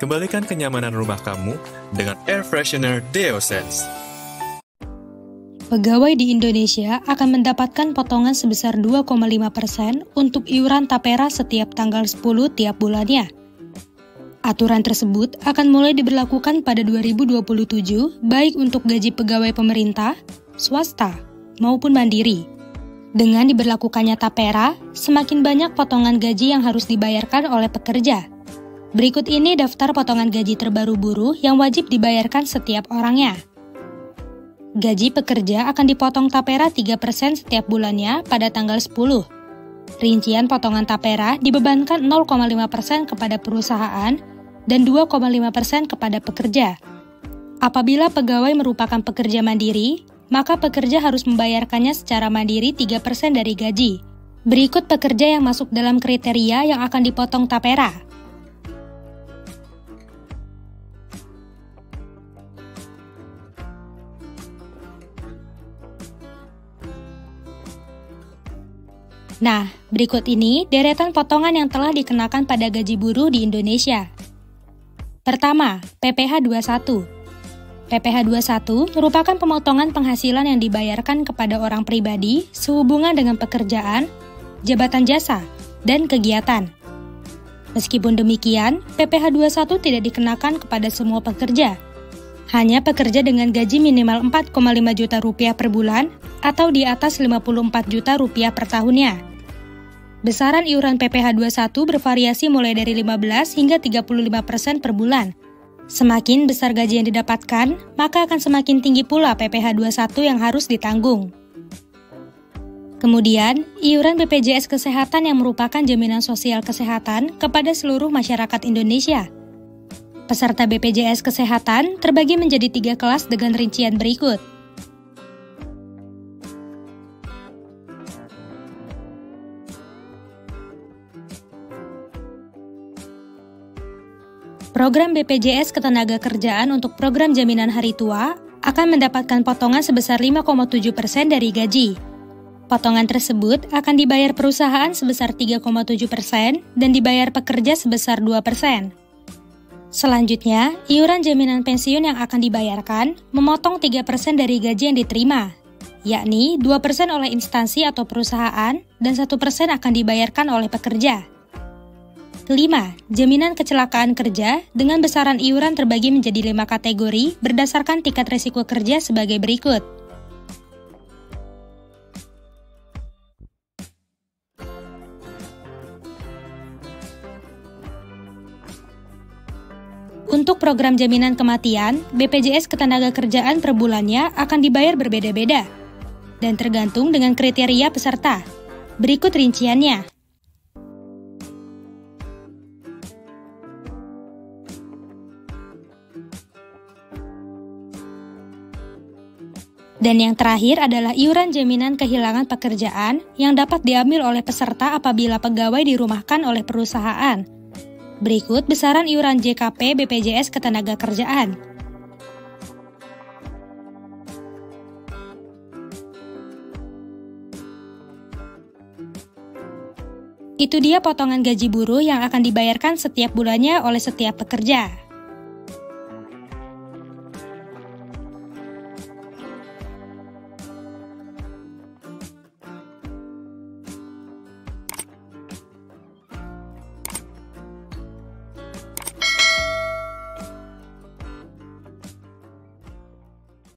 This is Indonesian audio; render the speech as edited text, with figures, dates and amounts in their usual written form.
Kembalikan kenyamanan rumah kamu dengan air freshener DeoSense. Pegawai di Indonesia akan mendapatkan potongan sebesar 2,5% untuk iuran Tapera setiap tanggal 10 tiap bulannya. Aturan tersebut akan mulai diberlakukan pada 2027 baik untuk gaji pegawai pemerintah, swasta, maupun mandiri. Dengan diberlakukannya Tapera, semakin banyak potongan gaji yang harus dibayarkan oleh pekerja. Berikut ini daftar potongan gaji terbaru buruh yang wajib dibayarkan setiap orangnya. Gaji pekerja akan dipotong Tapera 3% setiap bulannya pada tanggal 10. Rincian potongan Tapera dibebankan 0,5% kepada perusahaan dan 2,5% kepada pekerja. Apabila pegawai merupakan pekerja mandiri, maka pekerja harus membayarkannya secara mandiri 3% dari gaji. Berikut pekerja yang masuk dalam kriteria yang akan dipotong Tapera. Nah, berikut ini deretan potongan yang telah dikenakan pada gaji buruh di Indonesia. Pertama, PPh21. PPh21 merupakan pemotongan penghasilan yang dibayarkan kepada orang pribadi sehubungan dengan pekerjaan, jabatan jasa, dan kegiatan. Meskipun demikian, PPh21 tidak dikenakan kepada semua pekerja. Hanya pekerja dengan gaji minimal 4,5 juta rupiah per bulan atau di atas 54 juta rupiah per tahunnya. Besaran iuran PPh21 bervariasi mulai dari 15 hingga 35% per bulan. Semakin besar gaji yang didapatkan, maka akan semakin tinggi pula PPh21 yang harus ditanggung. Kemudian, iuran BPJS Kesehatan yang merupakan jaminan sosial kesehatan kepada seluruh masyarakat Indonesia. Peserta BPJS Kesehatan terbagi menjadi 3 kelas dengan rincian berikut. Program BPJS Ketenagakerjaan untuk program jaminan hari tua akan mendapatkan potongan sebesar 5,7% dari gaji. Potongan tersebut akan dibayar perusahaan sebesar 3,7% dan dibayar pekerja sebesar 2%. Selanjutnya, iuran jaminan pensiun yang akan dibayarkan memotong 3% dari gaji yang diterima, yakni 2% oleh instansi atau perusahaan dan 1% akan dibayarkan oleh pekerja. Kelima, jaminan kecelakaan kerja dengan besaran iuran terbagi menjadi 5 kategori berdasarkan tingkat risiko kerja sebagai berikut. Untuk program jaminan kematian, BPJS Ketenagakerjaan per bulannya akan dibayar berbeda-beda dan tergantung dengan kriteria peserta. Berikut rinciannya. Dan yang terakhir adalah iuran jaminan kehilangan pekerjaan yang dapat diambil oleh peserta apabila pegawai dirumahkan oleh perusahaan. Berikut besaran iuran JKP BPJS Ketenagakerjaan. Itu dia potongan gaji buruh yang akan dibayarkan setiap bulannya oleh setiap pekerja.